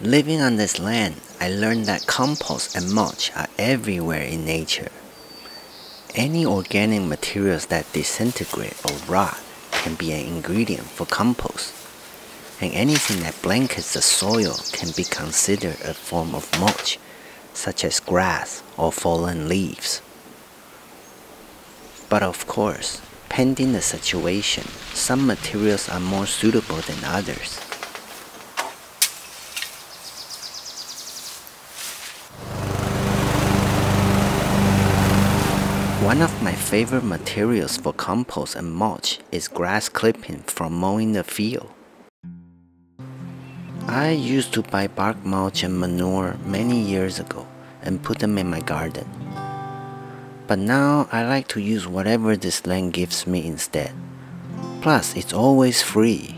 Living on this land, I learned that compost and mulch are everywhere in nature. Any organic materials that disintegrate or rot can be an ingredient for compost, and anything that blankets the soil can be considered a form of mulch, such as grass or fallen leaves. But of course, pending the situation, some materials are more suitable than others. One of my favorite materials for compost and mulch is grass clipping from mowing the field. I used to buy bark mulch and manure many years ago and put them in my garden. But now I like to use whatever this land gives me instead. Plus, it's always free.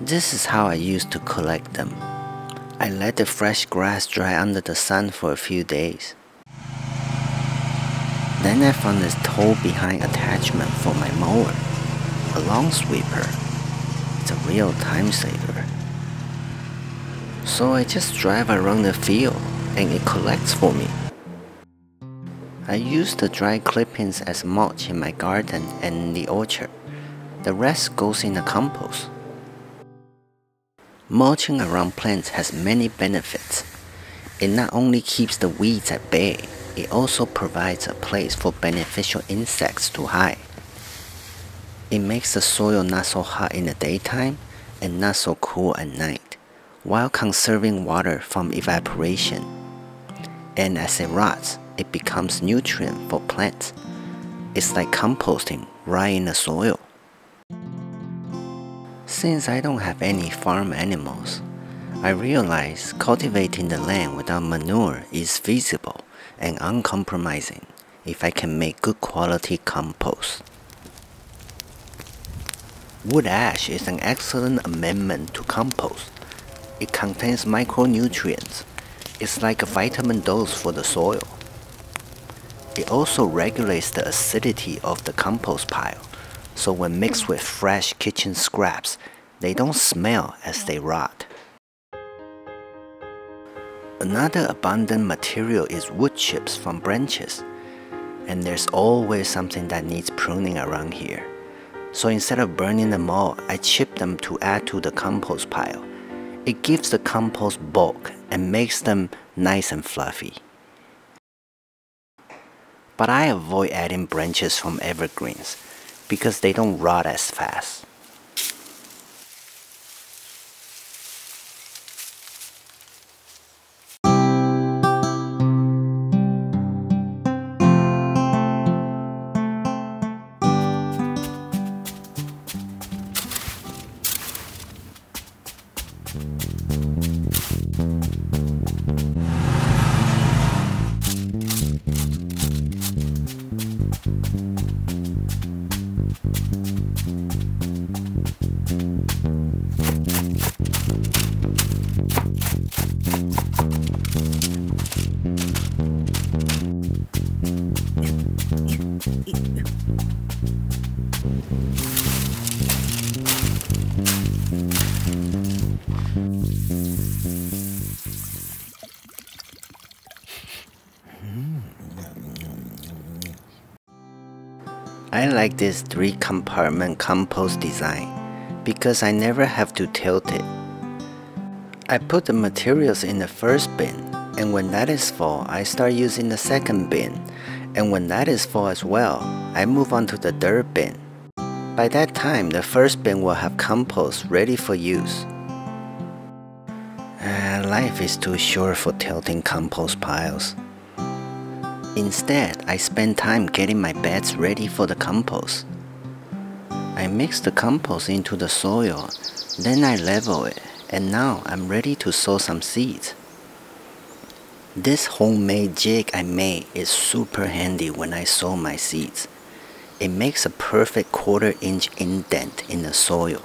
This is how I used to collect them. I let the fresh grass dry under the sun for a few days. Then I found this tow behind attachment for my mower, a lawn sweeper. It's a real time saver. So I just drive around the field and it collects for me. I use the dry clippings as mulch in my garden and the orchard. The rest goes in the compost. Mulching around plants has many benefits. It not only keeps the weeds at bay, it also provides a place for beneficial insects to hide. It makes the soil not so hot in the daytime and not so cool at night, while conserving water from evaporation. And as it rots, it becomes nutrient for plants. It's like composting right in the soil. Since I don't have any farm animals, I realize cultivating the land without manure is feasible and uncompromising if I can make good quality compost. Wood ash is an excellent amendment to compost. It contains micronutrients. It's like a vitamin dose for the soil. It also regulates the acidity of the compost pile, so when mixed with fresh kitchen scraps, they don't smell as they rot. Another abundant material is wood chips from branches, and there's always something that needs pruning around here. So instead of burning them all, I chip them to add to the compost pile. It gives the compost bulk and makes them nice and fluffy. But I avoid adding branches from evergreens because they don't rot as fast. I like this 3-compartment compost design because I never have to tilt it. I put the materials in the first bin, and when that is full, I start using the second bin, and when that is full as well, I move on to the third bin. By that time, the first bin will have compost ready for use. Life is too short for tilting compost piles. Instead, I spend time getting my beds ready for the compost. I mix the compost into the soil, then I level it, and now I'm ready to sow some seeds. This homemade jig I made is super handy when I sow my seeds. It makes a perfect 1/4-inch indent in the soil,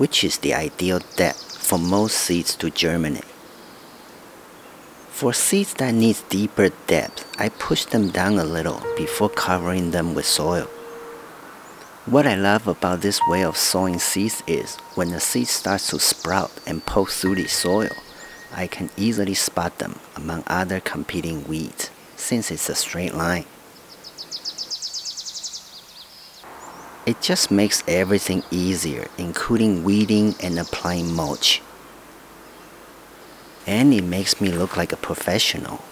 which is the ideal depth for most seeds to germinate. For seeds that need deeper depth, I push them down a little before covering them with soil. What I love about this way of sowing seeds is, when the seed starts to sprout and poke through the soil, I can easily spot them among other competing weeds, since it's a straight line. It just makes everything easier, including weeding and applying mulch. And it makes me look like a professional.